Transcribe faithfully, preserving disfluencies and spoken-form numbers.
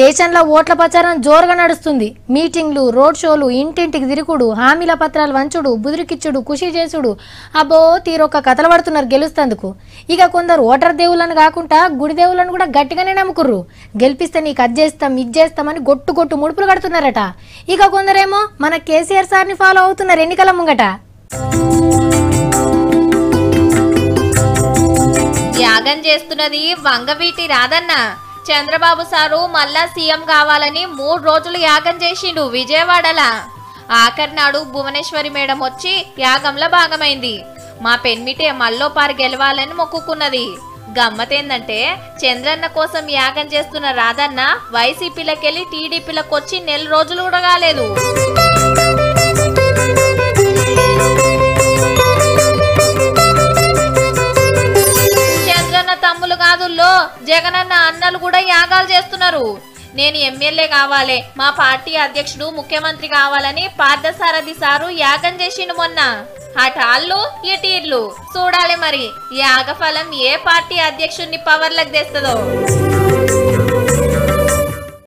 దేశంలో ఓట్ల ప్రచారం జోరుగా నడుస్తుంది. మీటింగ్లు, రోడ్ షోలు, ఇంటింటికి తిరుగుడు, హామీల పత్రాలు వంచుడు, బుదురికిచ్చుడు, కుషి చేసుడు, అబ్బో తీరొక్క కథలు పడుతున్నారు గెలుస్తందుకు. ఇక కొందరు ఓటర్ దేవులను కాకుండా గుడి దేవులను కూడా గట్టిగానే నమ్ముకుర్రు. గెలిపిస్తే నీకు అది చేస్తాం ఇది చేస్తామని గొట్టు గొట్టు ముడుపులు కడుతున్నారట. ఇక కొందరేమో మన కేసీఆర్ సార్ని ఫాలో అవుతున్నారు ఎన్నికల ముంగట. యాగం చేస్తున్నది వంగవీటి రాధన్న. చంద్రబాబు సారు మళ్ళా సీఎం కావాలని మూడు రోజులు యాగం చేసిండు విజయవాడలా. ఆఖరి నాడు భువనేశ్వరి మేడం వచ్చి యాగంలో భాగమైంది. మా పెన్మిటే మల్లోపారి గెలవాలని మొక్కుకున్నది. గమ్మతేందంటే చంద్రన్న కోసం యాగం చేస్తున్న రాధన్న వైసీపీలకెళ్ళి టీడీపీలకు వచ్చి నెల రోజులు కూడా కాలేదు. తమ్ములు కాదుల్లో జగనన్న అన్నలు కూడా యాగాలు చేస్తున్నారు. నేను ఎమ్మెల్యే కావాలి, మా పార్టీ అధ్యక్షుడు ముఖ్యమంత్రి కావాలని పార్థసారథి సారు యాగం చేసిండు మొన్న. హఠాళ్ళు ఇటీర్లు చూడాలి మరి యాగఫలం ఏ పార్టీ అధ్యక్షుడిని పవర్లకు తెస్తుందో.